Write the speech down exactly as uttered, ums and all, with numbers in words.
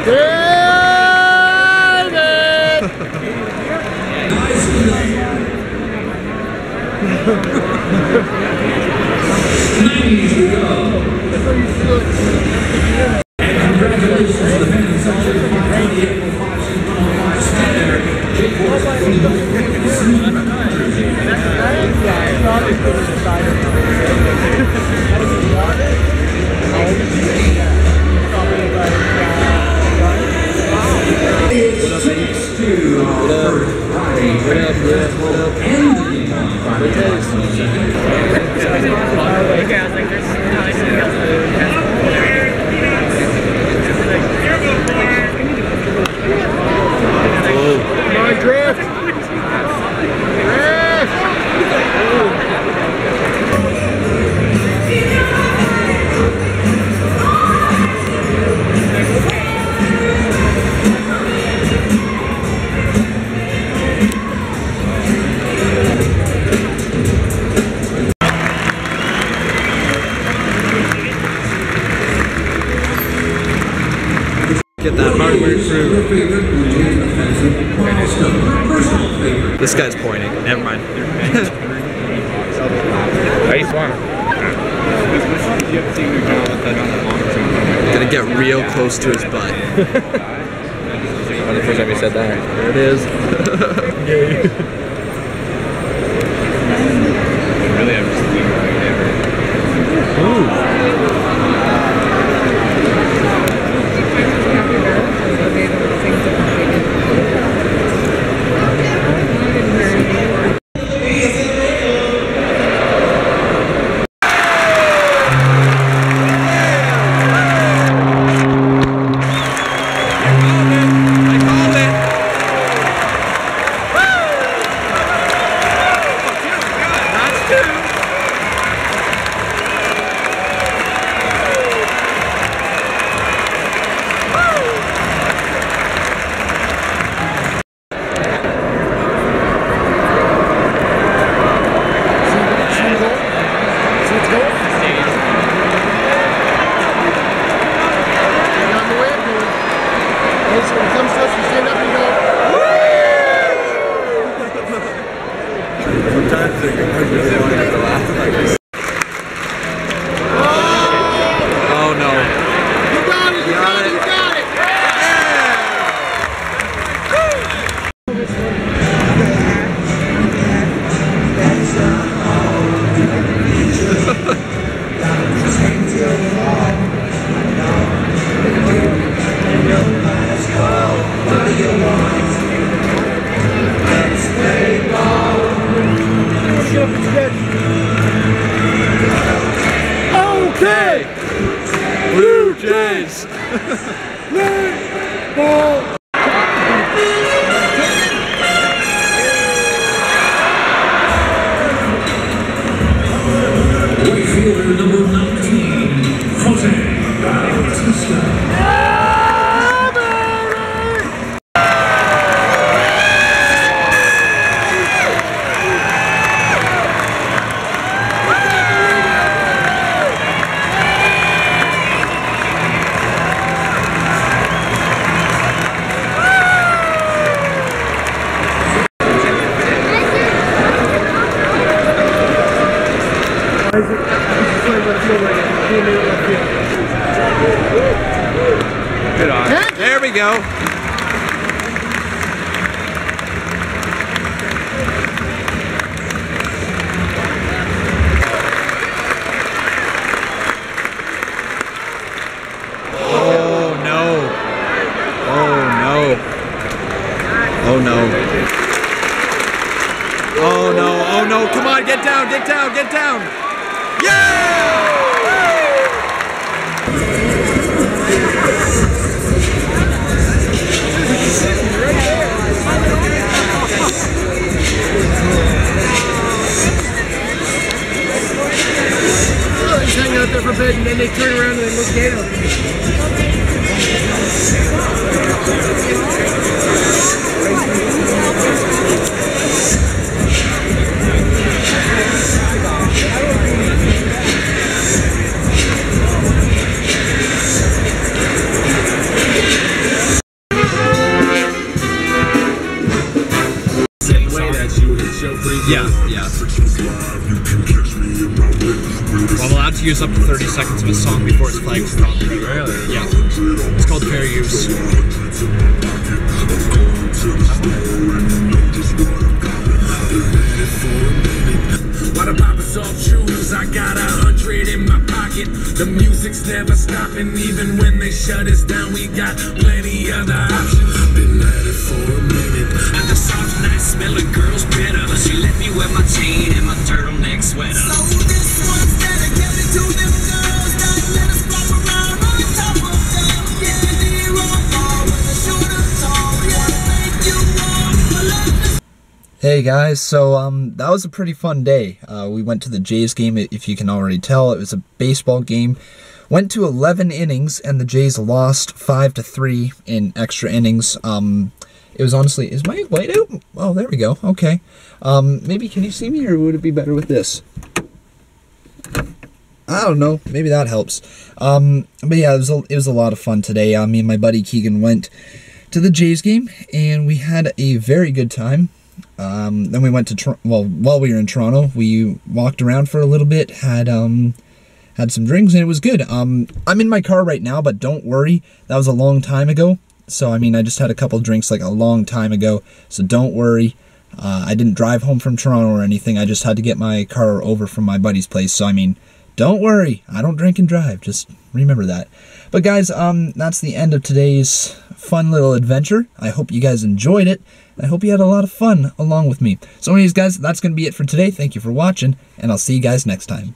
nineties to go. And congratulations to the men and soldiers of Toronto Get that hardware through. This guy's pointing. Never mind. Gonna get real close to his butt. The first time he said that. There it is. Really, I'm just leaving right there. Ooh. Blue Jays! Blue Ball! There we go. Oh no. Oh no. Oh no. Oh no. Oh no. Come on, get down, get down, get down. Yeah! And then they turn around and they look down. I don't know. Yeah, yeah. Well, I'm allowed to use up to thirty seconds of a song before it's flagged for copyright. Really? Yeah. It's called fair use. What about the soft shoes? I got a hundred in my pocket. The music's never stopping, even when they shut us down. We got plenty other options. Been at it for a minute. At the soft night, smelling girls better. She let me wear my chain and my turtleneck sweater. So this one's dedicated to them girls that let us flop around on top of them. Yeah, zero ball with a shooter tall. Yeah, make you want to love. Hey guys, so um, that was a pretty fun day. Uh, we went to the Jays game, if you can already tell. It was a baseball game. Went to eleven innings, and the Jays lost five to three in extra innings. Um, it was honestly... Is my light out? Oh, there we go. Okay. Um, maybe, can you see me, or would it be better with this? I don't know. Maybe that helps. Um, but yeah, it was, a, it was a lot of fun today. Uh, me and my buddy Keegan went to the Jays game, and we had a very good time. Um, then we went to, Tor well, while we were in Toronto, we walked around for a little bit, had, um, had some drinks, and it was good. Um, I'm in my car right now, but don't worry, that was a long time ago. So, I mean, I just had a couple drinks, like, a long time ago, so don't worry. Uh, I didn't drive home from Toronto or anything, I just had to get my car over from my buddy's place, so, I mean, don't worry, I don't drink and drive, just remember that. But, guys, um, that's the end of today's fun little adventure. I hope you guys enjoyed it. I hope you had a lot of fun along with me. So anyways, guys, that's going to be it for today. Thank you for watching, and I'll see you guys next time.